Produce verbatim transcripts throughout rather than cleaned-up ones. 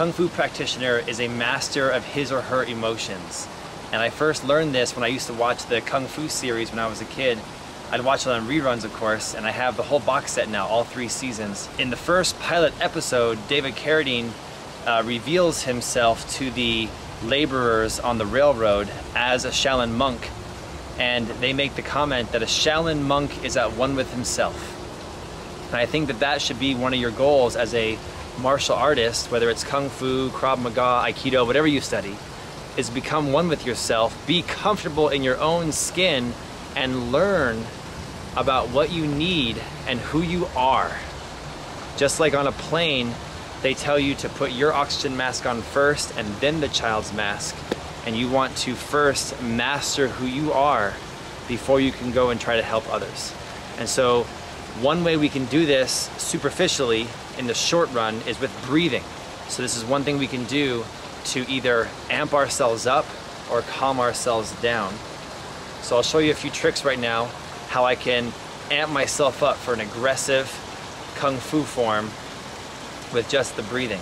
Kung Fu practitioner is a master of his or her emotions. And I first learned this when I used to watch the Kung Fu series when I was a kid. I'd watch it on reruns, of course, and I have the whole box set now, all three seasons. In the first pilot episode, David Carradine uh, reveals himself to the laborers on the railroad as a Shaolin monk, and they make the comment that a Shaolin monk is at one with himself. And I think that that should be one of your goals as a martial artist, whether it's Kung Fu, Krav Maga, Aikido, whatever you study, is become one with yourself, be comfortable in your own skin, and learn about what you need and who you are. Just like on a plane, they tell you to put your oxygen mask on first and then the child's mask. And you want to first master who you are before you can go and try to help others. And so one way we can do this superficially in the short run is with breathing. So this is one thing we can do to either amp ourselves up or calm ourselves down. So I'll show you a few tricks right now, how I can amp myself up for an aggressive Kung Fu form with just the breathing.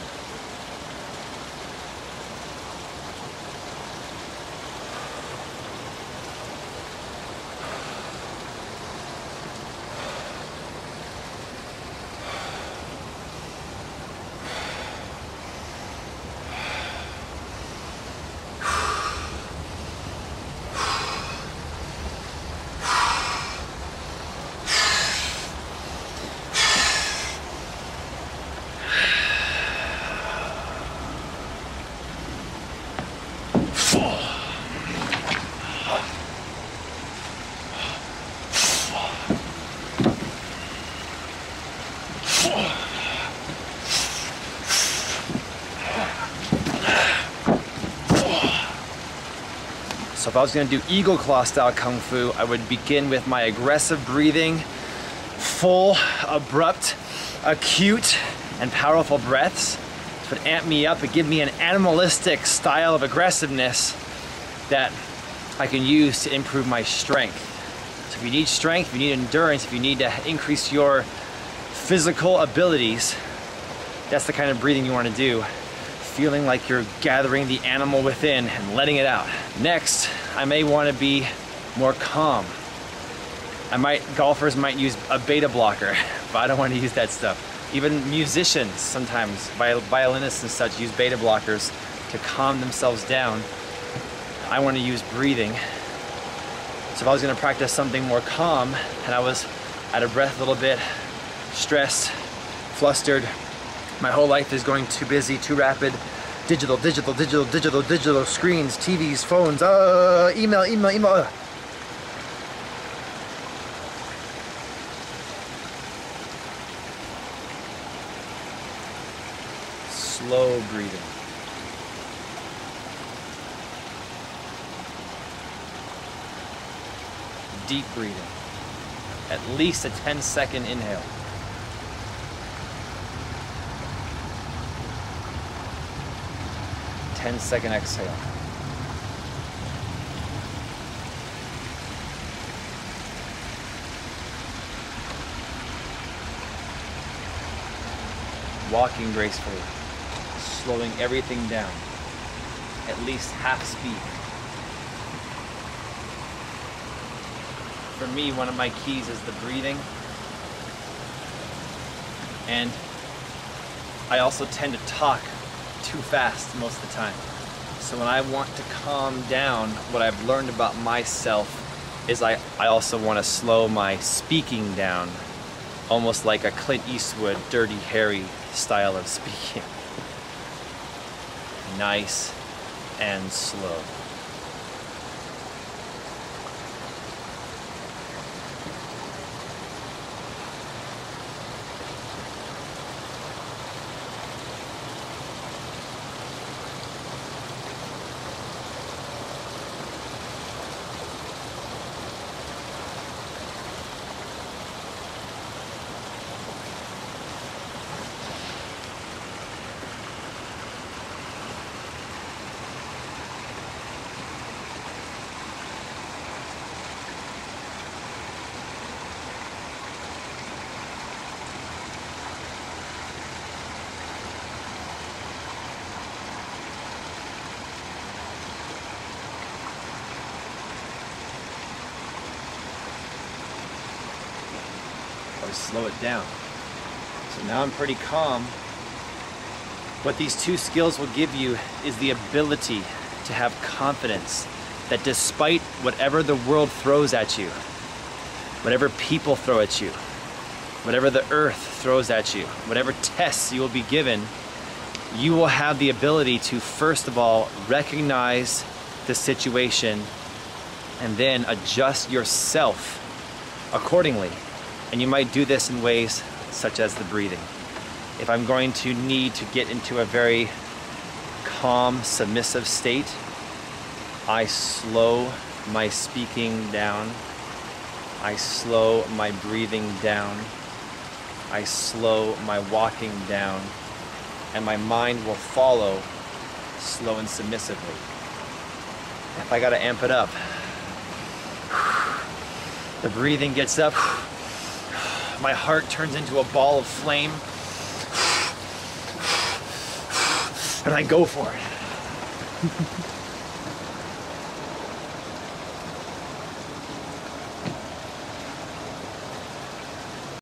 So if I was going to do Eagle Claw style Kung Fu, I would begin with my aggressive breathing, full, abrupt, acute, and powerful breaths. This would amp me up and give me an animalistic style of aggressiveness that I can use to improve my strength. So if you need strength, if you need endurance, if you need to increase your physical abilities, that's the kind of breathing you want to do. Feeling like you're gathering the animal within and letting it out. Next, I may want to be more calm. I might, golfers might use a beta blocker, but I don't want to use that stuff. Even musicians sometimes, violinists and such, use beta blockers to calm themselves down. I want to use breathing. So if I was going to practice something more calm and I was out of breath a little bit, stressed, flustered, my whole life is going too busy, too rapid. Digital, digital, digital, digital, digital, screens, T Vs, phones, uh, email, email, email. Uh. Slow breathing. Deep breathing. At least a ten second inhale. ten second exhale. Walking gracefully, slowing everything down, at least half speed. For me, one of my keys is the breathing, and I also tend to talk too fast most of the time. So when I want to calm down, what I've learned about myself is I, I also want to slow my speaking down, almost like a Clint Eastwood, Dirty Harry style of speaking. Nice and slow. I slow it down. So now I'm pretty calm. What these two skills will give you is the ability to have confidence that despite whatever the world throws at you, whatever people throw at you, whatever the earth throws at you, whatever tests you will be given, you will have the ability to, first of all, recognize the situation and then adjust yourself accordingly. And you might do this in ways such as the breathing. If I'm going to need to get into a very calm, submissive state, I slow my speaking down. I slow my breathing down. I slow my walking down. And my mind will follow slow and submissively. If I gotta amp it up, the breathing gets up, my heart turns into a ball of flame, and I go for it.